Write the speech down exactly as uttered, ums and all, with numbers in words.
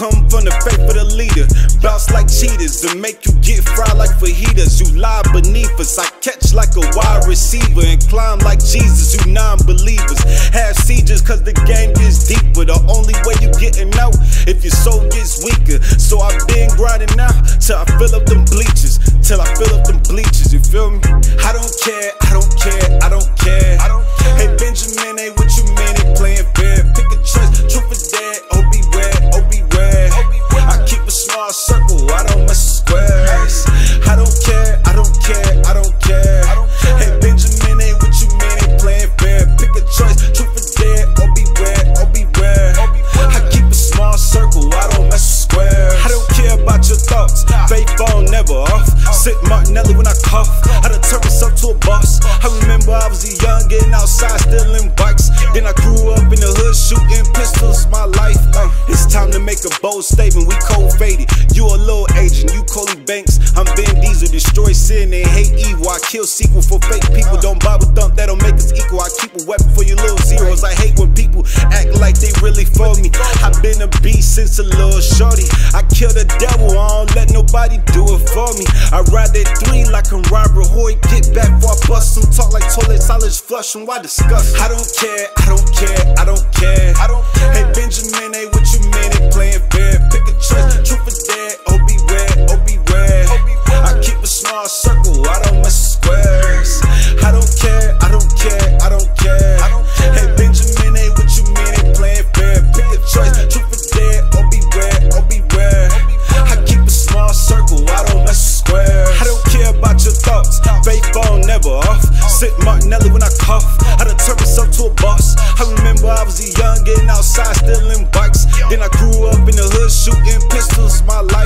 Come from the faith of the leader. Bounce like cheaters and make you get fried like fajitas. You lie beneath us, I catch like a wide receiver and climb like Jesus. You non-believers have seizures cause the game gets deeper. The only way you getting out if your soul gets weaker. So I've been grinding out till I fill up them bleachers. Till I fill up them bleachers, you feel me? I don't care, I don't care, I don't care, I don't care. Hey Benjamin, hey, what you mean? They playing fair. Pick a choice, truth is dead. Oh beware, oh beware. I keep a small circle, I don't mess with squares. I don't care, I don't care, I don't care, I don't care. Hey Benjamin, hey, what you mean? They playing fair. Pick a choice, truth is dead. Oh beware, oh beware. I keep a small circle, I don't mess with squares. I don't care about your thoughts. Faith phone never off. Sit Martinelli when I cough. I done turned myself to a boss. I remember I was a young, getting outside, stealing bikes. Then I grew up in the hood, shooting pistols, my life. Uh, it's time to make a bold statement, we cold faded. You a little agent, you Coley Banks. I'm Ben Diesel, destroy sin and hate evil. I kill sequel for fake people. Don't Bible thump, that'll make us equal. I keep a weapon for you little zeros. I hate when people act like they really for me. I've been a beast since a little shorty. I kill the devil, I don't let nobody do it for me. I ride that three like I'm Robert Hoy. Get back before I bust them. Talk like toilet solids, flush them. Why discuss? I don't care, I don't care, I don't care, I don't care. Hey Benjamin, hey, what you mean? They playing fair. Pick a choice, truth is dead. Oh beware, oh beware. I keep a small circle, I don't mess with squares. I don't care, I don't care, I don't care, I don't care. Hey Benjamin, hey, what you mean? They playing fair. Pick a choice, truth is dead. Oh beware, oh beware. I keep a small circle, I don't mess with squares. I don't care about your thoughts. Faith phone never off. Sit Martinelli when I cough. I done turned myself to a boss. I remember I was a young, getting outside, stealing bikes. Then I grew up in the hood, shooting pistols, my life.